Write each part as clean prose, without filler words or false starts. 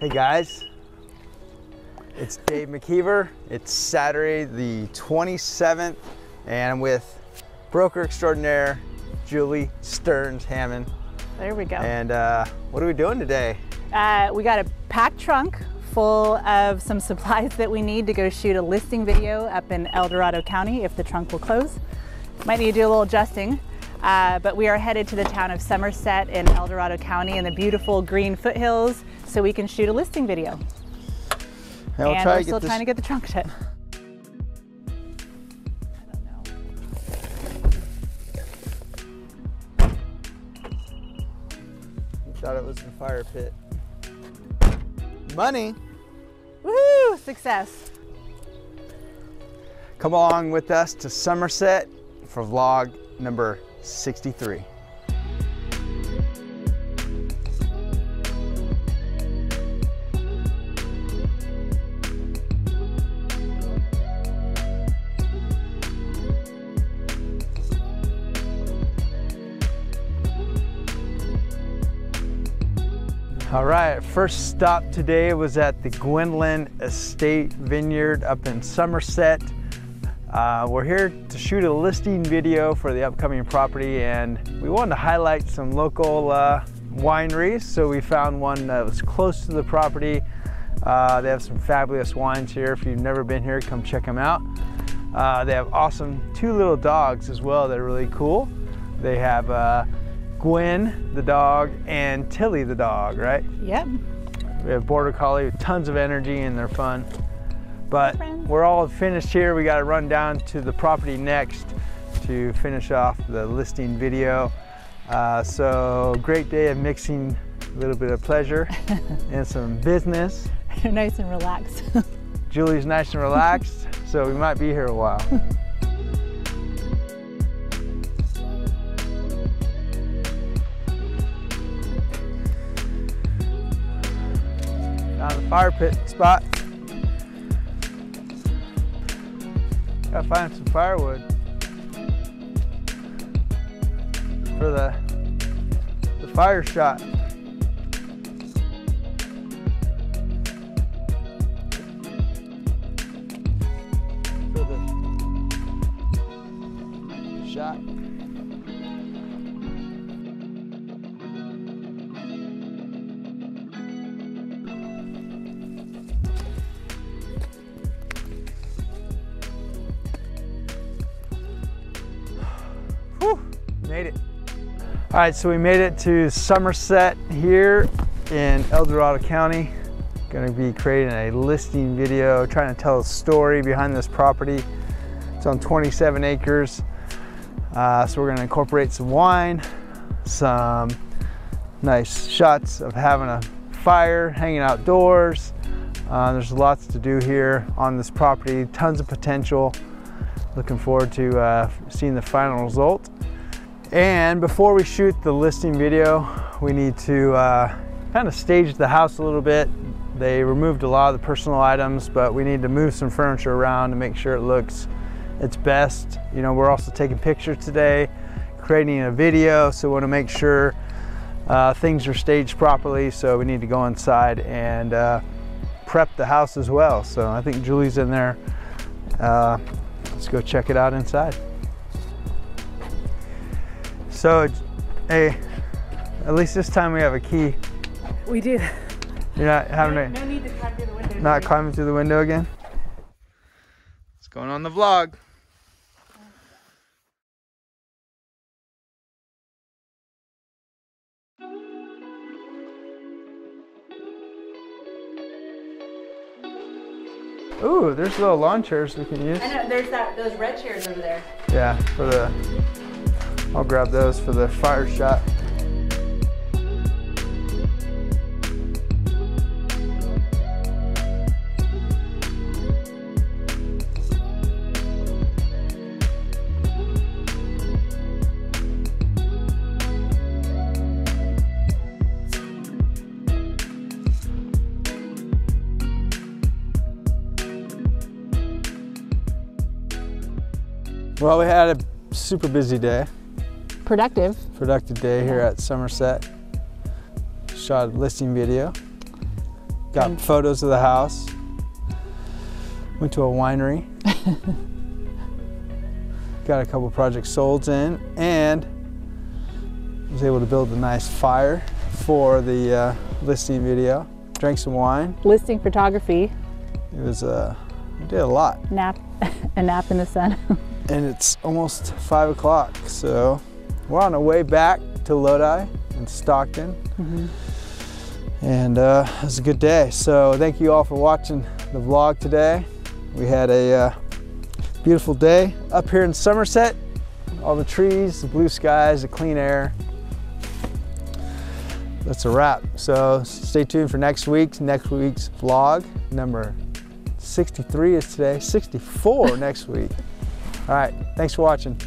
Hey guys, it's Dave McKeever. It's Saturday the 27th and I'm with broker extraordinaire Julie Stearns Hammond. There we go. And what are we doing today? We got a packed trunk full of some supplies that we need to go shoot a listing video up in El Dorado County if the trunk will close. Might need to do a little adjusting. But we are headed to the town of Somerset in El Dorado County in the beautiful green foothills so we can shoot a listing video. And we're still trying to get the trunk done. I don't know. I thought it was the fire pit. Money! Woohoo! Success! Come along with us to Somerset for vlog number 63. All right, first stop today was at the Gwendolyn Estate Vineyard up in Somerset. We're here to shoot a listing video for the upcoming property, and we wanted to highlight some local wineries, so we found one that was close to the property. They have some fabulous wines here. If you've never been here, come check them out. They have awesome two little dogs as well that are really cool. They have Gwen the dog and Tilly the dog, right? Yep. We have Border Collie with tons of energy and they're fun. But we're all finished here. We got to run down to the property next to finish off the listing video. So great day of mixing a little bit of pleasure and some business. You're nice and relaxed. Julie's nice and relaxed, so we might be here a while. Down the fire pit spot. Gotta find some firewood for the fire shot. Made it. All right, so we made it to Somerset here in El Dorado County. Gonna be creating a listing video, trying to tell a story behind this property. It's on 27 acres. So we're gonna incorporate some wine, some nice shots of having a fire, hanging outdoors. There's lots to do here on this property, tons of potential. Looking forward to seeing the final result. And before we shoot the listing video, we need to kind of stage the house a little bit. They removed a lot of the personal items, but we need to move some furniture around to make sure it looks its best. You know, we're also taking pictures today, creating a video, so we want to make sure things are staged properly. So we need to go inside and prep the house as well. So I think Julie's in there. Let's go check it out inside. So, hey, at least this time we have a key. We do. You're not having to. No need to climb through the window. Not climbing through the window again? What's going on the vlog? Ooh, there's little lawn chairs we can use. I know, there's those red chairs over there. Yeah, for the. I'll grab those for the fire shot. Well, we had a super busy day. Productive day here at Somerset. Shot a listing video. Got photos of the house. Went to a winery. Got a couple Project Solds in, and was able to build a nice fire for the listing video. Drank some wine. Listing photography. It was, we did a lot. A nap in the sun. And it's almost 5 o'clock, so we're on our way back to Lodi and Stockton. And it was a good day. So thank you all for watching the vlog today. We had a beautiful day up here in Somerset. All the trees, the blue skies, the clean air. That's a wrap. So stay tuned for next week's vlog. Number 63 is today, 64 next week. All right, thanks for watching.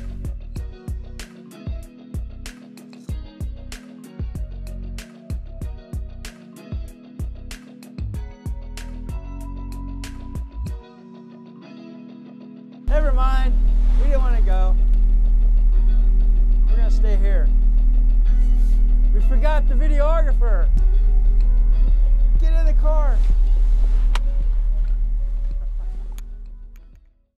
Stay here. We forgot the videographer.